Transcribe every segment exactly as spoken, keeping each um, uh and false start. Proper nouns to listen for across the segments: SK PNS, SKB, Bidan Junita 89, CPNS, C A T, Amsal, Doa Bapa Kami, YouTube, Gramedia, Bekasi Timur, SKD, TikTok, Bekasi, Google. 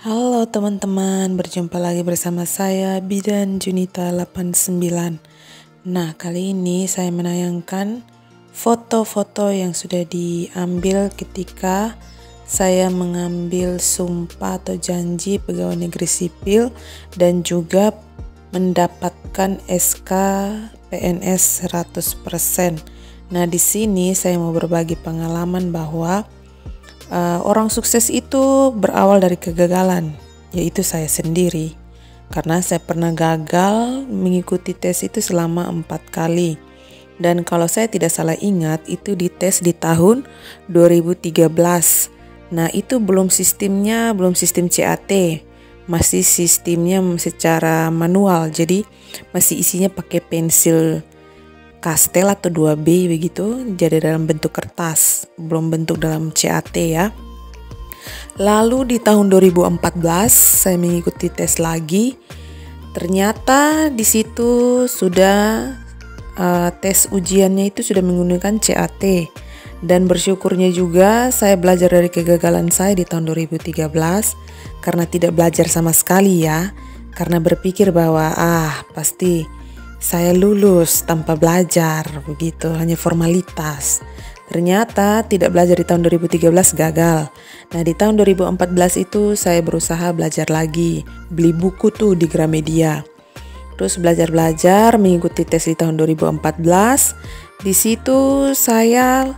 Halo teman-teman, berjumpa lagi bersama saya Bidan Junita delapan sembilan. Nah, kali ini saya menayangkan foto-foto yang sudah diambil ketika saya mengambil sumpah atau janji pegawai negeri sipil dan juga mendapatkan S K P N S seratus persen. Nah, di sini saya mau berbagi pengalaman bahwa Uh, orang sukses itu berawal dari kegagalan, yaitu saya sendiri, karena saya pernah gagal mengikuti tes itu selama empat kali. Dan kalau saya tidak salah ingat, itu dites di tahun dua ribu tiga belas. Nah, itu belum sistemnya, belum sistem C A T, masih sistemnya secara manual, jadi masih isinya pakai pensil Kastel atau dua B begitu, jadi dalam bentuk kertas, belum bentuk dalam C A T ya. Lalu di tahun dua ribu empat belas saya mengikuti tes lagi. Ternyata di situ sudah uh, tes ujiannya itu sudah menggunakan C A T, dan bersyukurnya juga saya belajar dari kegagalan saya di tahun dua ribu tiga belas karena tidak belajar sama sekali ya, karena berpikir bahwa ah pasti saya lulus tanpa belajar begitu, hanya formalitas. Ternyata tidak belajar di tahun dua ribu tiga belas gagal. Nah, di tahun dua ribu empat belas itu saya berusaha belajar lagi, beli buku tuh di Gramedia. Terus belajar-belajar mengikuti tes di tahun dua ribu empat belas. Di situ saya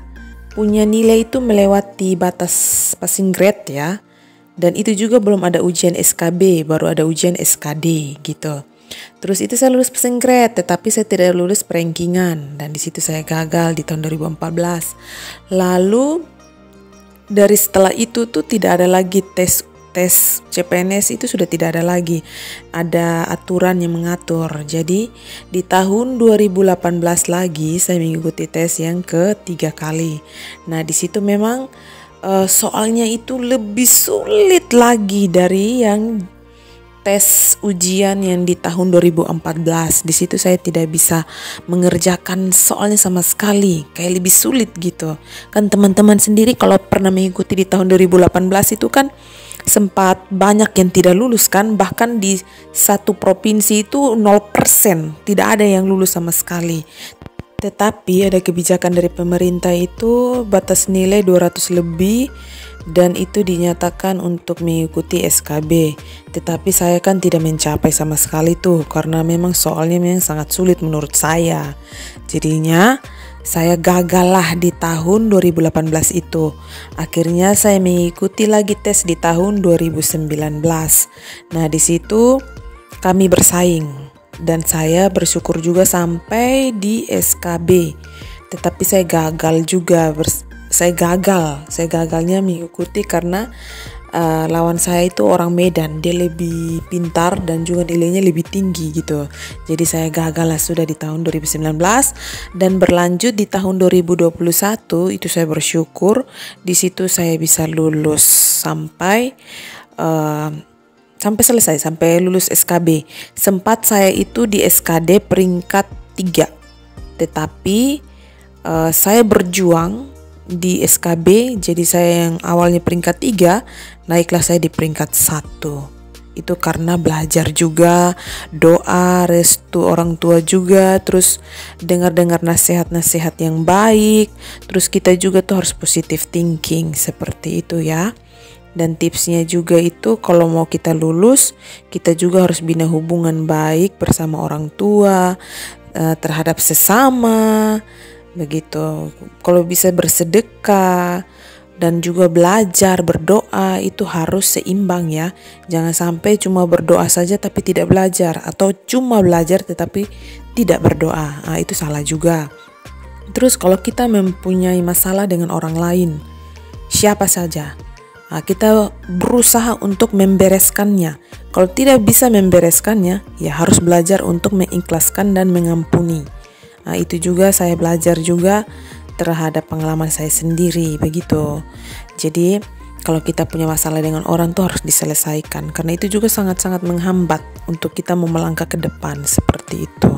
punya nilai itu melewati batas passing grade ya. Dan itu juga belum ada ujian S K B, baru ada ujian S K D gitu. Terus itu saya lulus passing grade, tetapi saya tidak lulus perankingan, dan di situ saya gagal di tahun dua ribu empat belas. Lalu dari setelah itu tuh tidak ada lagi tes tes C P N S, itu sudah tidak ada lagi. Ada aturan yang mengatur. Jadi di tahun dua ribu delapan belas lagi saya mengikuti tes yang ketiga kali. Nah, di situ memang uh, soalnya itu lebih sulit lagi dari yang tes ujian yang di tahun dua ribu empat belas. Di situ saya tidak bisa mengerjakan soalnya sama sekali, kayak lebih sulit gitu. Kan teman-teman sendiri kalau pernah mengikuti di tahun dua ribu delapan belas itu kan sempat banyak yang tidak lulus kan, bahkan di satu provinsi itu nol persen, tidak ada yang lulus sama sekali. Tetapi ada kebijakan dari pemerintah itu batas nilai dua ratus lebih, dan itu dinyatakan untuk mengikuti S K B. Tetapi saya kan tidak mencapai sama sekali tuh, karena memang soalnya memang sangat sulit menurut saya. Jadinya saya gagal lah di tahun dua ribu delapan belas itu. Akhirnya saya mengikuti lagi tes di tahun dua ribu sembilan belas. Nah, di situ kami bersaing, dan saya bersyukur juga sampai di S K B. Tetapi saya gagal juga. Saya gagal, saya gagalnya mengikuti karena uh, lawan saya itu orang Medan, dia lebih pintar dan juga nilainya lebih tinggi gitu. Jadi saya gagal lah sudah di tahun dua ribu sembilan belas, dan berlanjut di tahun dua ribu dua puluh satu itu saya bersyukur, di situ saya bisa lulus sampai uh, sampai selesai, sampai lulus S K B. Sempat saya itu di S K D peringkat tiga, tetapi uh, saya berjuang di S K B, jadi saya yang awalnya peringkat tiga, naiklah saya di peringkat satu. Itu karena belajar juga, doa, restu orang tua juga, terus dengar-dengar nasihat-nasihat yang baik, terus kita juga tuh harus positive thinking, seperti itu ya. Dan tipsnya juga itu kalau mau kita lulus, kita juga harus bina hubungan baik bersama orang tua, terhadap sesama, begitu. Kalau bisa bersedekah dan juga belajar, berdoa itu harus seimbang ya. Jangan sampai cuma berdoa saja tapi tidak belajar, atau cuma belajar tetapi tidak berdoa. Nah, itu salah juga. Terus kalau kita mempunyai masalah dengan orang lain, siapa saja, nah, kita berusaha untuk membereskannya. Kalau tidak bisa membereskannya, ya harus belajar untuk mengikhlaskan dan mengampuni. Nah, itu juga saya belajar juga terhadap pengalaman saya sendiri begitu. Jadi kalau kita punya masalah dengan orang tuh harus diselesaikan, karena itu juga sangat-sangat menghambat untuk kita mau melangkah ke depan, seperti itu.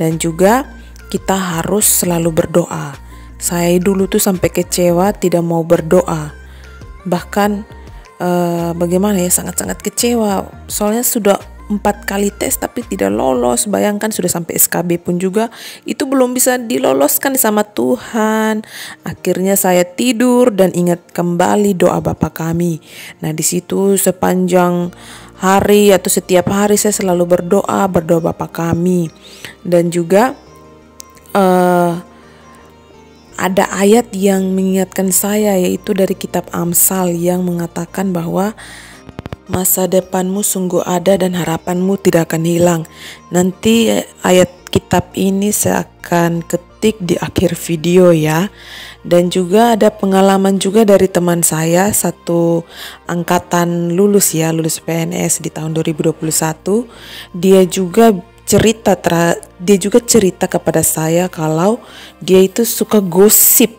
Dan juga kita harus selalu berdoa. Saya dulu tuh sampai kecewa tidak mau berdoa. Bahkan eh, bagaimana ya, sangat-sangat kecewa. Soalnya sudah empat kali tes tapi tidak lolos. Bayangkan sudah sampai S K B pun juga itu belum bisa diloloskan sama Tuhan. Akhirnya saya tidur dan ingat kembali doa Bapa Kami. Nah, di situ sepanjang hari atau setiap hari saya selalu berdoa, berdoa Bapa Kami. Dan juga uh, ada ayat yang mengingatkan saya, yaitu dari kitab Amsal yang mengatakan bahwa masa depanmu sungguh ada dan harapanmu tidak akan hilang. Nanti ayat kitab ini saya akan ketik di akhir video ya. Dan juga ada pengalaman juga dari teman saya, satu angkatan lulus ya, lulus P N S di tahun dua ribu dua puluh satu. Dia juga cerita tra, dia juga cerita kepada saya kalau dia itu suka gosip.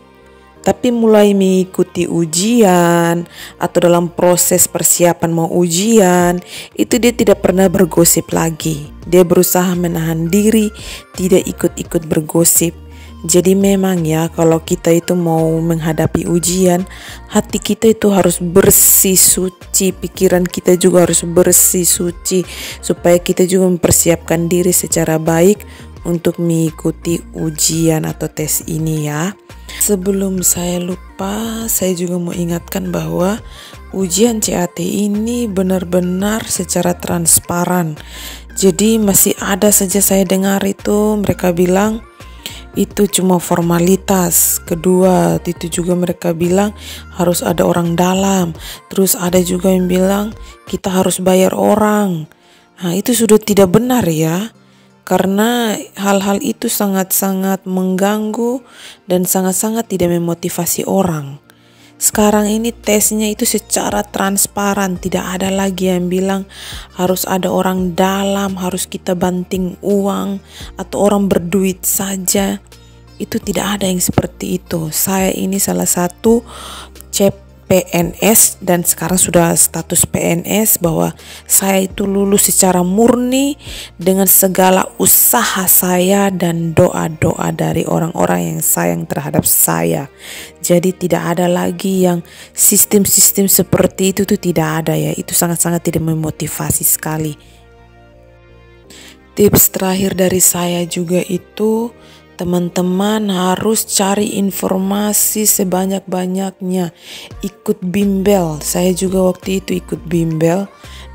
Tapi mulai mengikuti ujian atau dalam proses persiapan mau ujian, itu dia tidak pernah bergosip lagi. Dia berusaha menahan diri, tidak ikut-ikut bergosip. Jadi memang ya, kalau kita itu mau menghadapi ujian, hati kita itu harus bersih, suci. Pikiran kita juga harus bersih, suci. Supaya kita juga mempersiapkan diri secara baik untuk mengikuti ujian atau tes ini ya. Sebelum saya lupa, saya juga mau ingatkan bahwa ujian C A T ini benar-benar secara transparan. Jadi masih ada saja saya dengar itu, mereka bilang itu cuma formalitas. Kedua, itu juga mereka bilang harus ada orang dalam. Terus ada juga yang bilang kita harus bayar orang. Nah, itu sudah tidak benar ya. Karena hal-hal itu sangat-sangat mengganggu dan sangat-sangat tidak memotivasi orang. Sekarang ini tesnya itu secara transparan, tidak ada lagi yang bilang harus ada orang dalam, harus kita banting uang, atau orang berduit saja. Itu tidak ada yang seperti itu. Saya ini salah satu C P N S dan sekarang sudah status P N S, bahwa saya itu lulus secara murni dengan segala usaha saya dan doa-doa dari orang-orang yang sayang terhadap saya. Jadi tidak ada lagi yang sistem-sistem seperti itu tuh tidak ada ya. Itu sangat-sangat tidak memotivasi sekali. Tips terakhir dari saya juga itu, teman-teman harus cari informasi sebanyak-banyaknya. Ikut bimbel. Saya juga waktu itu ikut bimbel.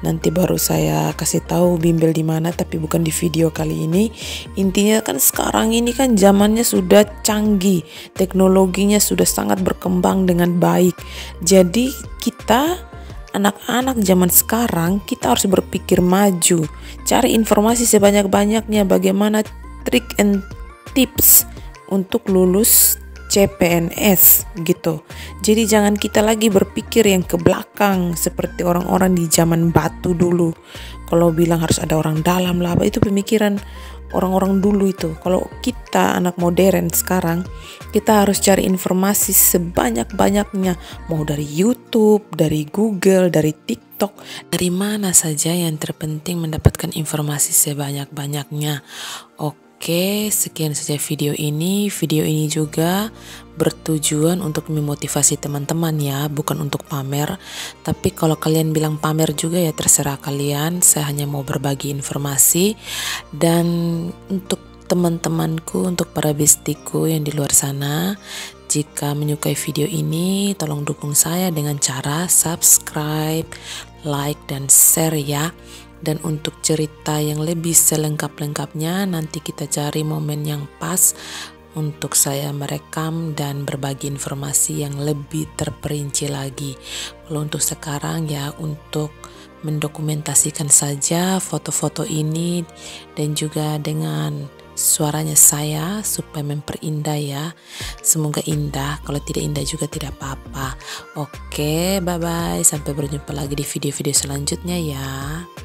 Nanti baru saya kasih tahu bimbel di mana, tapi bukan di video kali ini. Intinya kan sekarang ini kan zamannya sudah canggih. Teknologinya sudah sangat berkembang dengan baik. Jadi kita anak-anak zaman sekarang, kita harus berpikir maju. Cari informasi sebanyak-banyaknya, bagaimana trik and tips untuk lulus C P N S gitu. Jadi jangan kita lagi berpikir yang ke belakang seperti orang-orang di zaman batu dulu. Kalau bilang harus ada orang dalam lah, itu pemikiran orang-orang dulu itu. Kalau kita anak modern sekarang, kita harus cari informasi sebanyak-banyaknya, mau dari YouTube, dari Google, dari TikTok, dari mana saja. Yang terpenting mendapatkan informasi sebanyak-banyaknya. Oke. Oke, sekian saja video ini. Video ini juga bertujuan untuk memotivasi teman-teman ya, bukan untuk pamer. Tapi kalau kalian bilang pamer juga ya terserah kalian, saya hanya mau berbagi informasi. Dan untuk teman-temanku, untuk para bestiku yang di luar sana, jika menyukai video ini, tolong dukung saya dengan cara subscribe, like, dan share ya. Dan untuk cerita yang lebih selengkap-lengkapnya, nanti kita cari momen yang pas untuk saya merekam dan berbagi informasi yang lebih terperinci lagi. Kalau untuk sekarang ya, untuk mendokumentasikan saja foto-foto ini dan juga dengan suaranya saya supaya memperindah ya. Semoga indah, kalau tidak indah juga tidak apa-apa. Oke, bye-bye. Sampai berjumpa lagi di video-video selanjutnya ya.